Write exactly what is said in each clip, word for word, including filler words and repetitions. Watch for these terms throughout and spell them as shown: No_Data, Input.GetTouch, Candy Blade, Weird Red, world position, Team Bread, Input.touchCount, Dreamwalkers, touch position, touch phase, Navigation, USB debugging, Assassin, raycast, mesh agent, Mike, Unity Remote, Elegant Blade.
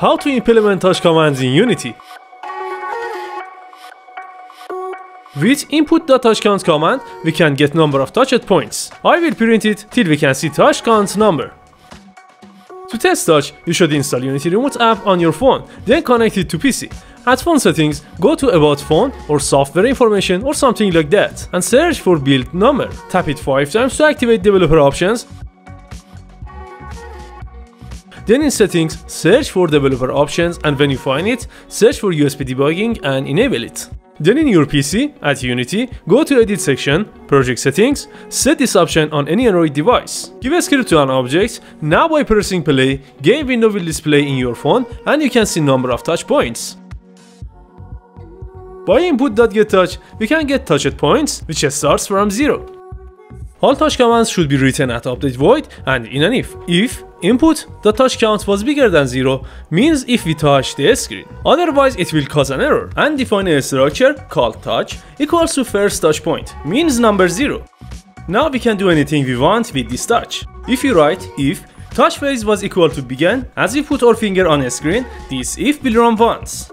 How to implement touch commands in Unity. With Input.touchCount command, we can get number of touched points. I will print it till we can see touch count number. To test touch, you should install Unity Remote app on your phone, then connect it to P C. At phone settings, go to about phone or software information or something like that and search for build number. Tap it five times to activate developer options. Then in settings, search for developer options, and when you find it, search for U S B debugging and enable it. Then in your P C, at Unity, go to Edit section, Project Settings, set this option on any Android device. Give a script to an object, now by pressing play, game window will display in your phone and you can see number of touch points. By Input.GetTouch, we can get touched points, which starts from zero. All touch commands should be written at update void and in an if. If Input.touchCount was bigger than zero means if we touch the screen. Otherwise it will cause an error, and define a structure called touch equals to first touch point means number zero. Now we can do anything we want with this touch. If you write if touch phase was equal to begin, as we put our finger on a screen, this if will run once.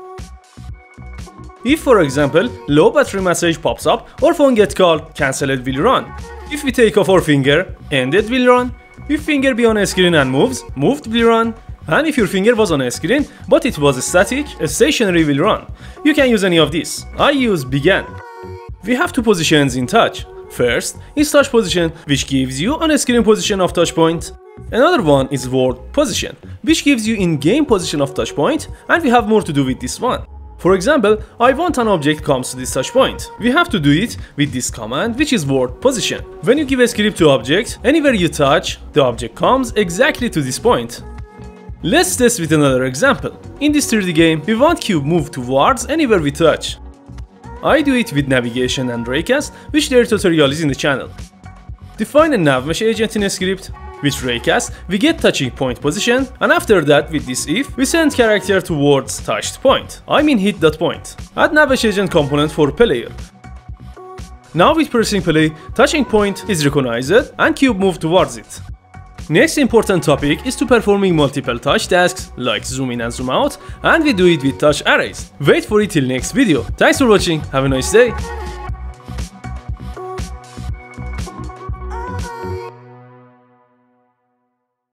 If for example low battery message pops up or phone gets called, cancelled will run. If we take off our finger, ended will run. If finger be on a screen and moves, moved will run. And if your finger was on a screen but it was static, stationary will run. You can use any of these. I use began. We have two positions in touch. First is touch position, which gives you on a screen position of touch point. Another one is world position, which gives you in-game position of touch point, and we have more to do with this one. For example, I want an object comes to this touch point. We have to do it with this command, which is world position. When you give a script to object, anywhere you touch, the object comes exactly to this point. Let's test with another example. In this three D game, we want cube move towards anywhere we touch. I do it with navigation and raycast, which their tutorial is in the channel. Define a nav mesh agent in a script. With raycast, we get touching point position, and after that with this if, we send character towards touched point. I mean hit that point. Add navigation agent component for player. Now with pressing play, touching point is recognized and cube move towards it. Next important topic is to performing multiple touch tasks like zoom in and zoom out, and we do it with touch arrays. Wait for it till next video. Thanks for watching, have a nice day.